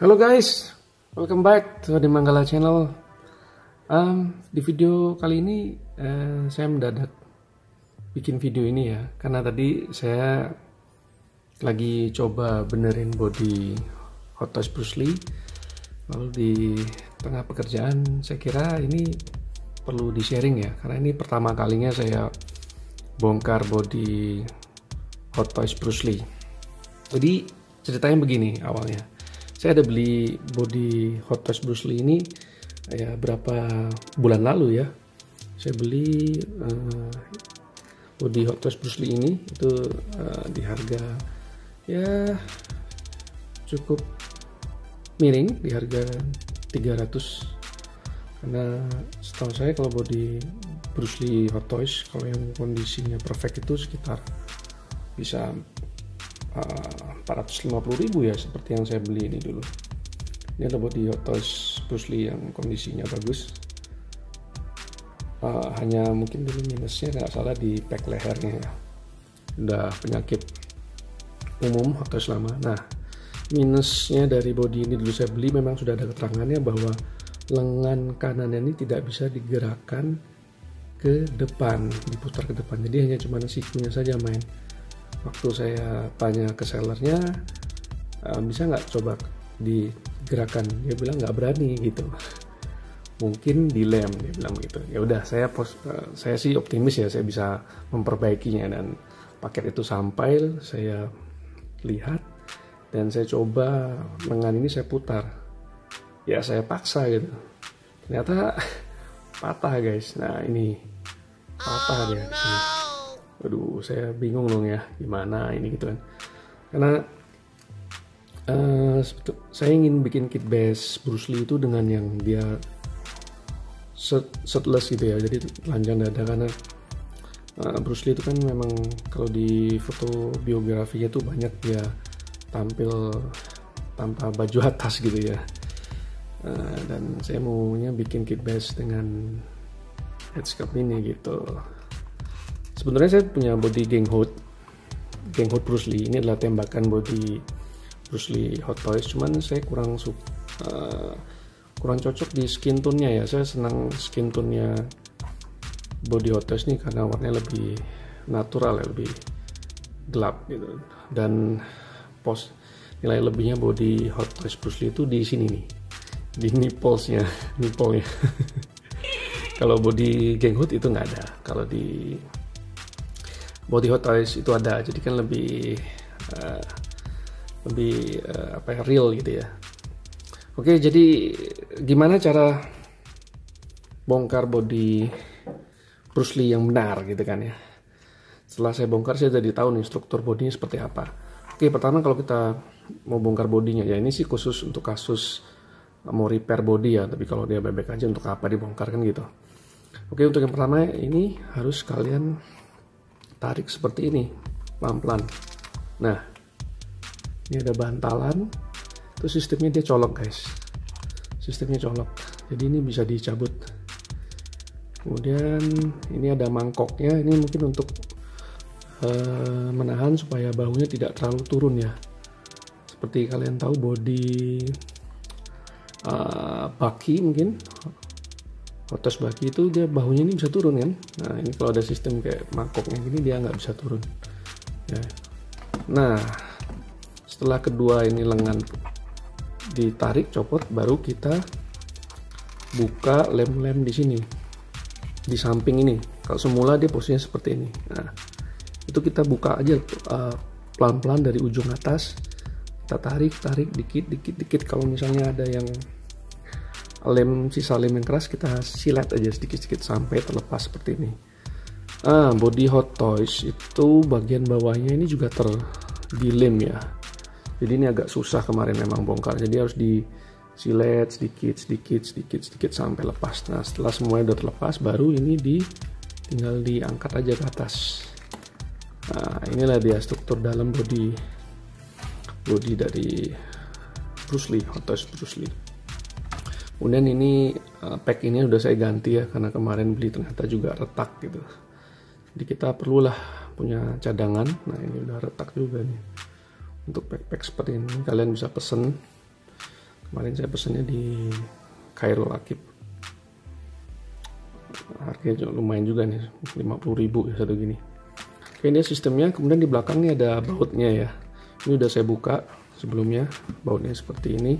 Halo guys, welcome back to Adi Manggala channel. Di video kali ini saya mendadak bikin video ini ya, karena tadi saya lagi coba benerin body Hot Toys Bruce Lee. Lalu di tengah pekerjaan saya kira ini perlu di sharing ya, karena ini pertama kalinya saya bongkar body Hot Toys Bruce Lee. Jadi ceritanya begini awalnya. Saya ada beli body Hot Toys Bruce Lee ini ya berapa bulan lalu ya. Saya beli body Hot Toys Bruce Lee ini itu di harga ya cukup miring, di harga 300. Karena setahu saya kalau body Bruce Lee Hot Toys kalau yang kondisinya perfect itu sekitar bisa 450.000 ya, seperti yang saya beli ini dulu. Ini adalah body Hot Toys Bruce Lee yang kondisinya bagus. Hanya mungkin dulu minusnya nggak salah di pack lehernya ya. Udah penyakit umum Hot Toys lama. Nah, minusnya dari body ini dulu saya beli memang sudah ada keterangannya bahwa lengan kanannya ini tidak bisa digerakkan ke depan, diputar ke depan. Jadi hanya cuma sikunya saja main. Waktu saya tanya ke sellernya, bisa nggak coba digerakkan, dia bilang nggak berani gitu, mungkin dilem, dia bilang gitu. Ya udah, saya sih optimis ya, saya bisa memperbaikinya, dan paket itu sampai saya lihat dan saya coba lengan ini saya putar, ya saya paksa gitu, ternyata patah guys. Nah ini patah dia di sini. Aduh, saya bingung dong ya, gimana ini gitu kan. Karena saya ingin bikin kit base Bruce Lee itu dengan yang dia setless gitu ya, jadi telanjang dada. Karena Bruce Lee itu kan memang kalau di foto biografinya tuh banyak dia tampil tanpa baju atas gitu ya. Dan saya maunya bikin kit base dengan headscarf ini gitu. Sebenarnya saya punya body Ganghood Bruce Lee. Ini adalah tembakan body Bruce Lee Hot Toys. Cuman saya kurang cocok di skin tone-nya ya. Saya senang skin tone-nya body Hot Toys ini karena warnanya lebih natural ya, lebih gelap gitu. Dan pos nilai lebihnya body Hot Toys Bruce Lee itu di sini nih, di nipples-nya, nipple-nya. Kalau body Ganghood itu nggak ada. Kalau di body Hot Toys itu ada, jadi kan lebih apa ya, real gitu ya. Oke, jadi gimana cara bongkar body Bruce Lee yang benar gitu kan ya. Setelah saya bongkar, saya jadi tahu nih struktur bodinya seperti apa. Oke, pertama kalau kita mau bongkar bodinya ya, ini sih khusus untuk kasus mau repair body ya, tapi kalau dia bebek aja untuk apa dibongkar kan gitu. Oke, untuk yang pertama ini harus kalian tarik seperti ini, pelan-pelan. Nah, ini ada bantalan, itu sistemnya dia colok guys, sistemnya colok, jadi ini bisa dicabut. Kemudian ini ada mangkoknya, ini mungkin untuk menahan supaya bahunya tidak terlalu turun ya. Seperti kalian tahu body baki mungkin, Hot Toys baki itu dia bahunya ini bisa turun kan. Nah ini kalau ada sistem kayak mangkoknya gini dia nggak bisa turun ya. Nah setelah kedua ini lengan ditarik copot, baru kita buka lem-lem di sini, di samping ini. Kalau semula dia posisinya seperti ini. Nah itu kita buka aja pelan-pelan dari ujung atas, kita tarik dikit. Kalau misalnya ada yang lem, sisa lem yang keras kita silet aja sedikit-sedikit sampai terlepas seperti ini. Body Hot Toys itu bagian bawahnya ini juga dilem ya, jadi ini agak susah kemarin memang bongkar, jadi harus disilet sedikit-sedikit sampai lepas. Nah setelah semuanya udah terlepas, baru ini tinggal diangkat aja ke atas. Nah inilah dia struktur dalam body dari Bruce Lee, Hot Toys Bruce Lee. Kemudian ini pack ini udah saya ganti ya, karena kemarin beli ternyata juga retak gitu. Jadi kita perlulah punya cadangan. Nah ini udah retak juga nih. Untuk pack-pack seperti ini kalian bisa pesen Kemarin saya pesannya di Kairo Akib. Harganya lumayan juga nih, 50.000 ya satu gini. Oke, ini sistemnya. Kemudian di belakang nih ada bautnya ya. Ini udah saya buka sebelumnya, bautnya seperti ini.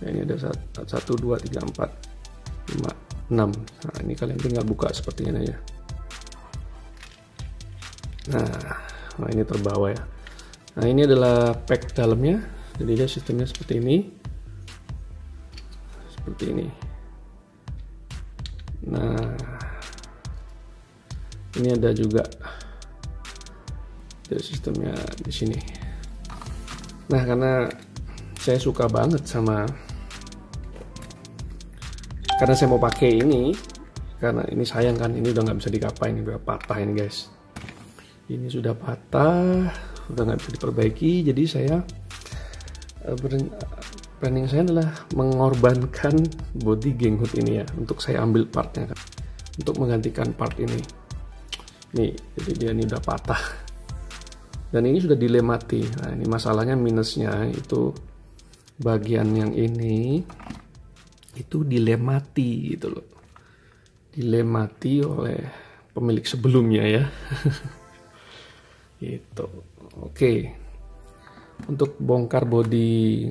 Ya, ini ada 1, 2, 3, 4, 5, 6. Nah, ini kalian tinggal buka seperti ini ya. Nah, ini terbawa ya. Nah, ini adalah pack dalamnya. Jadi dia sistemnya seperti ini. Seperti ini. Nah, ini ada juga. Jadi sistemnya di sini. Nah, karena saya suka banget sama, karena saya mau pakai ini, karena ini sayang kan, ini udah nggak bisa digapain, ini udah patah ini guys. Ini sudah patah, udah nggak bisa diperbaiki. Jadi saya planning saya adalah mengorbankan body Ganghood ini ya, untuk saya ambil partnya kan, untuk menggantikan part ini. Nih, jadi dia ini udah patah dan ini sudah dilemati. Nah, ini masalahnya, minusnya itu bagian yang ini itu dilemati gitu loh, dilemati oleh pemilik sebelumnya ya. Gitu. Oke. Untuk bongkar body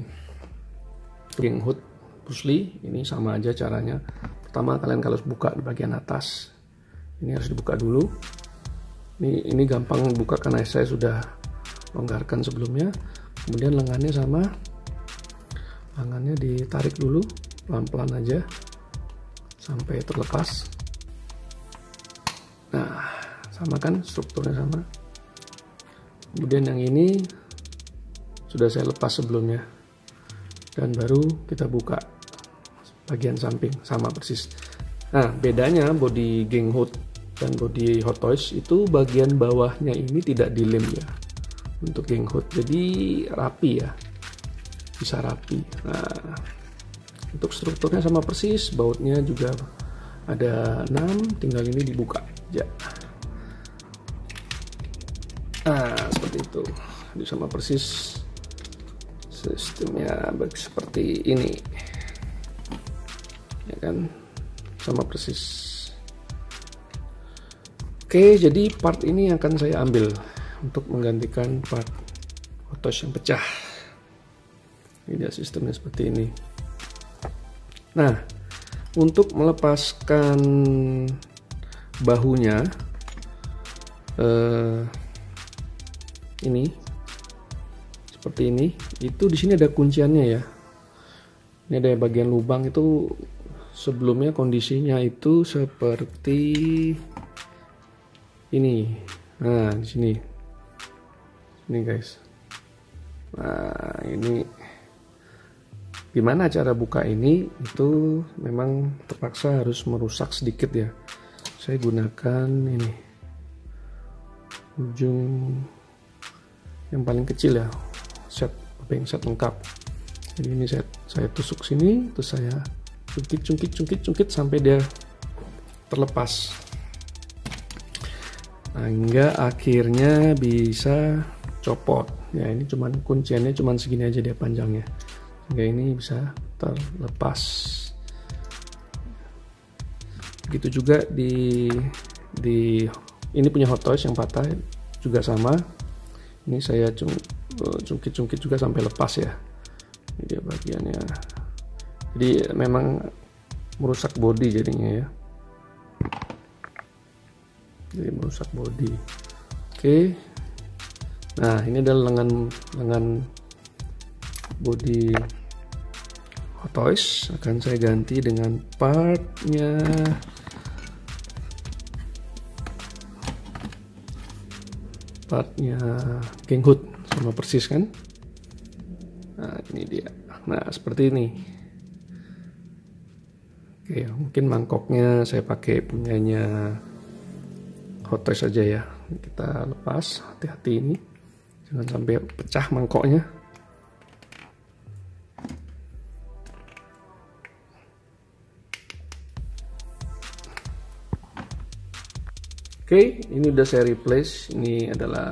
Ganghood Bruce Lee ini sama aja caranya. Pertama kalian kalau buka di bagian atas. Ini harus dibuka dulu. Ini gampang buka karena saya sudah longgarkan sebelumnya. Kemudian lengannya sama. Lengannya ditarik dulu pelan-pelan aja sampai terlepas. Nah, sama kan strukturnya sama. Kemudian yang ini sudah saya lepas sebelumnya dan baru kita buka bagian samping, sama persis. Nah, bedanya body Ganghood dan body Hot Toys itu bagian bawahnya ini tidak dilem ya, untuk Ganghood jadi rapi ya, bisa rapi. Nah, untuk strukturnya sama persis, bautnya juga ada 6, tinggal ini dibuka aja. Nah, seperti itu. Jadi sama persis sistemnya seperti ini. Ya kan? Sama persis. Oke, jadi part ini akan saya ambil untuk menggantikan part Hot Toys yang pecah. Ini dia sistemnya seperti ini. Nah, untuk melepaskan bahunya, ini seperti ini, itu di sini ada kunciannya ya. Ini ada bagian lubang itu, sebelumnya kondisinya itu seperti ini. Nah, di sini. Ini guys. Nah, ini gimana cara buka ini, itu memang terpaksa harus merusak sedikit ya. Saya gunakan ini. Ujung yang paling kecil ya, set pengset lengkap. Jadi ini saya tusuk sini, terus saya cungkit sampai dia terlepas. Nah, hingga akhirnya bisa copot ya. Ini cuman kunciannya cuman segini aja dia panjangnya, hingga ini bisa terlepas. Begitu juga di ini punya Hot Toys yang patah juga sama. Ini saya cungkit-cungkit juga sampai lepas ya. Ini dia bagiannya. Jadi memang merusak body jadinya ya. Jadi merusak body. Oke. Nah, ini adalah lengan body Hot Toys. Akan saya ganti dengan partnya Ganghood, sama persis kan. Nah, ini dia. Nah, seperti ini. Oke, mungkin mangkoknya saya pakai punyanya Hot Toys aja ya. Kita lepas, hati-hati ini, jangan sampai pecah mangkoknya. Oke, ini udah saya replace. Ini adalah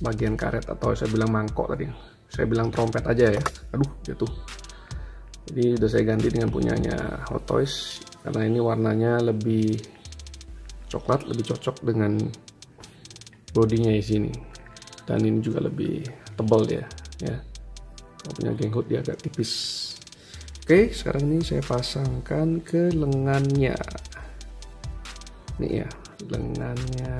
bagian karet, atau saya bilang mangkok tadi. Saya bilang trompet aja ya. Aduh, jatuh. Jadi udah saya ganti dengan punyanya Hot Toys karena ini warnanya lebih coklat, lebih cocok dengan bodinya di sini. Dan ini juga lebih tebal dia, ya. Kalau punya Ganghood dia agak tipis. Oke, sekarang ini saya pasangkan ke lengannya. Nih ya, lengannya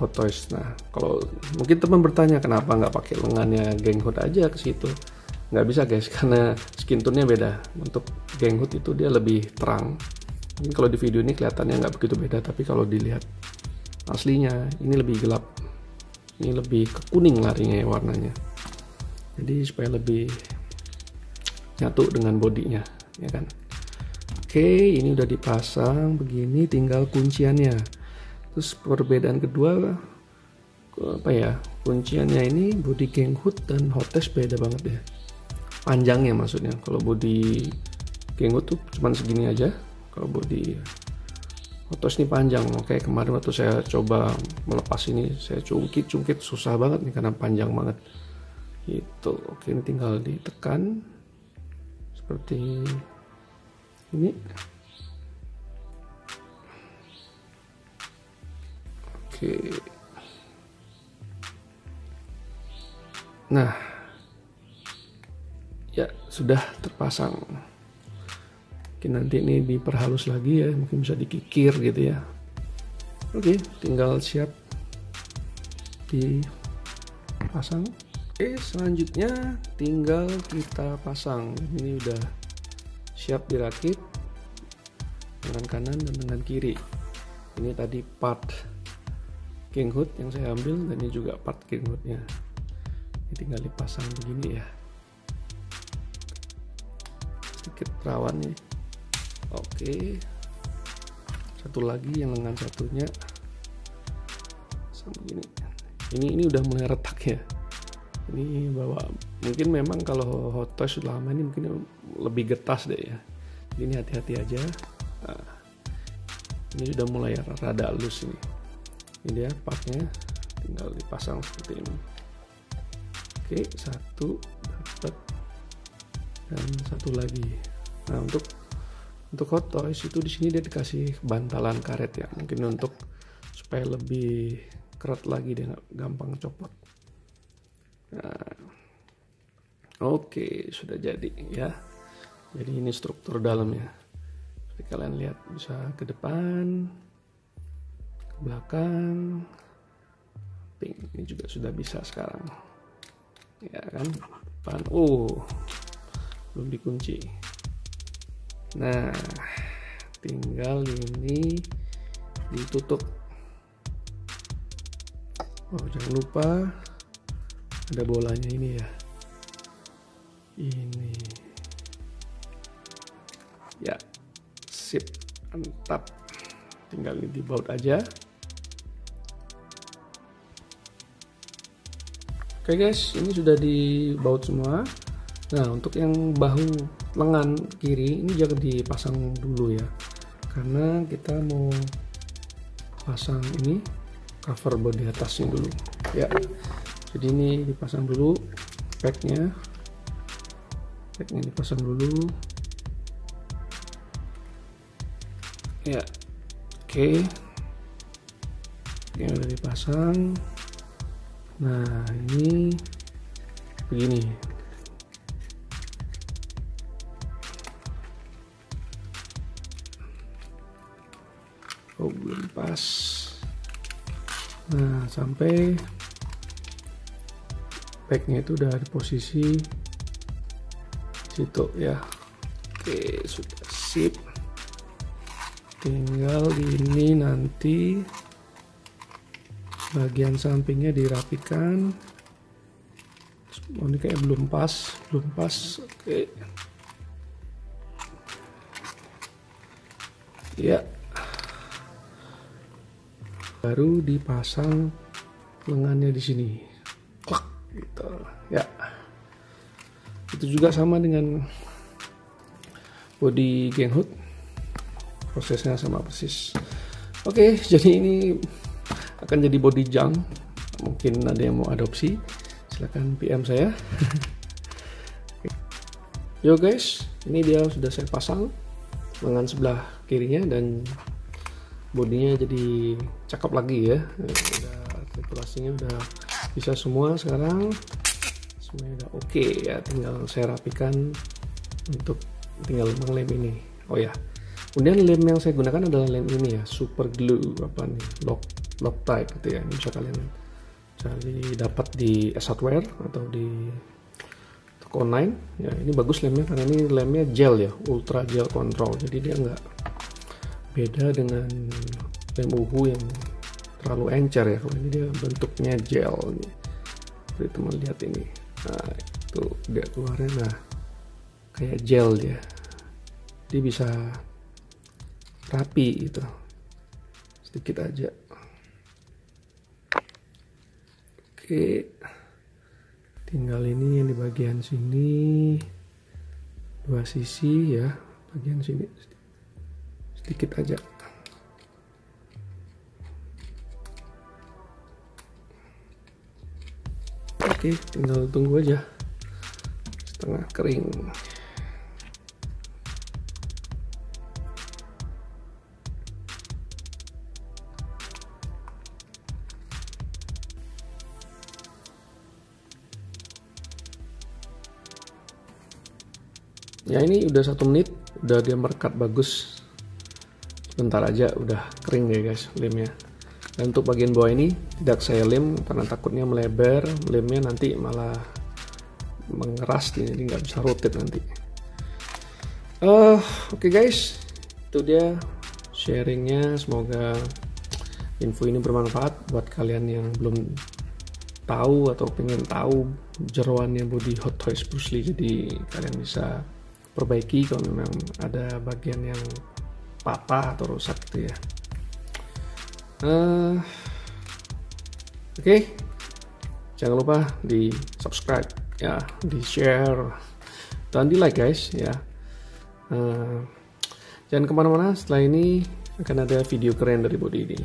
Hot Toys. Nah, kalau mungkin teman bertanya kenapa nggak pakai lengannya Ganghood aja ke situ? Nggak bisa guys, karena skin tone-nya beda. Untuk Ganghood itu dia lebih terang. Mungkin kalau di video ini kelihatannya nggak begitu beda, tapi kalau dilihat aslinya ini lebih gelap. Ini lebih ke kuning larinya ya warnanya. Jadi supaya lebih nyatu dengan bodinya, ya kan? Oke, ini udah dipasang begini, tinggal kunciannya. Terus perbedaan kedua apa ya, kunciannya ini body Ganghood dan Hot Toys beda banget ya, panjangnya maksudnya. Kalau body Ganghood tuh cuman segini aja, kalau body Hot Toys ini panjang. Kayak kemarin waktu saya coba melepas ini, saya cungkit-cungkit susah banget nih karena panjang banget gitu. Oke, ini tinggal ditekan seperti ini. Oke. Nah, ya sudah terpasang. Mungkin nanti ini diperhalus lagi ya, mungkin bisa dikikir gitu ya. Oke, tinggal siap dipasang. Oke, selanjutnya tinggal kita pasang. Ini udah siap dirakit dengan kanan dan dengan kiri. Ini tadi part Ganghood yang saya ambil, dan ini juga part Ganghoodnya. Ini tinggal dipasang begini ya, sedikit rawan nih. Oke, satu lagi yang lengan satunya sama begini. Ini udah mulai retak ya. Ini bawa, mungkin memang kalau Hot Toys lama ini mungkin lebih getas deh ya. Jadi ini hati-hati aja. Nah, ini sudah mulai rada halus ini. Ini dia partnya, tinggal dipasang seperti ini. Oke, satu dapat dan satu lagi. Nah, untuk Hot Toys itu di sini dia dikasih bantalan karet ya, mungkin untuk supaya lebih keret lagi, dia nggak gampang copot. Nah, oke, sudah jadi ya. Jadi ini struktur dalamnya. Seperti kalian lihat, bisa ke depan, belakang, pink. Ini juga sudah bisa sekarang ya kan, depan. Oh, belum dikunci. Nah, tinggal ini ditutup. Oh, jangan lupa ada bolanya ini ya, ini ya. Sip, mantap. Tinggal ini dibaut aja. Oke guys, ini sudah dibaut semua. Nah, untuk yang bahu lengan kiri ini jangan dipasang dulu ya, karena kita mau pasang ini cover body atasnya dulu ya. Jadi ini dipasang dulu packnya dipasang dulu ya. Oke, ini udah dipasang. Nah, ini begini. Oh, belum pas. Nah, sampai packnya itu udah di posisi situ ya. Oke, sudah sip. Tinggal ini nanti bagian sampingnya dirapikan. Oh, ini kayak belum pas. Oke. Ya. Baru dipasang lengannya di sini. Klak gitu. Ya. Itu juga sama dengan body Ganghood. Prosesnya sama persis. Oke, jadi ini akan jadi body junk. Mungkin ada yang mau adopsi, silahkan PM saya. Yo guys, ini dia sudah saya pasang lengan sebelah kirinya dan bodinya jadi cakep lagi ya. Udah artikulasinya udah bisa semua sekarang. Semuanya udah oke ya, tinggal saya rapikan untuk tinggal menglem ini. Oh ya. Kemudian lem yang saya gunakan adalah lem ini ya, super glue apa nih? Lock type gitu ya. Ini bisa kalian cari dapat di S-Hardware atau di online ya. Ini bagus lemnya karena ini lemnya gel ya, ultra gel control, jadi dia nggak beda dengan lem uhu yang terlalu encer ya. Kalau ini dia bentuknya gel nih, jadi teman lihat ini, nah itu dia keluarnya, nah kayak gel ya, dia bisa rapi gitu sedikit aja. Oke, tinggal ini yang di bagian sini, dua sisi ya, bagian sini sedikit aja. Oke, tinggal tunggu aja setengah kering. Ya ini udah 1 menit, udah dia merekat bagus. Sebentar aja udah kering ya guys lemnya. Dan untuk bagian bawah ini tidak saya lem karena takutnya melebar, lemnya nanti malah mengeras jadi nggak bisa rotate nanti. Oke guys, itu dia sharingnya. Semoga info ini bermanfaat buat kalian yang belum tahu atau pengen tahu jeroannya body Hot Toys Bruce Lee. Jadi kalian bisa perbaiki kalau memang ada bagian yang patah atau rusak gitu ya. Oke. Jangan lupa di subscribe ya, di share dan di like guys ya. Jangan kemana-mana, setelah ini akan ada video keren dari body ini.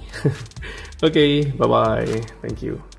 Oke, bye bye, thank you.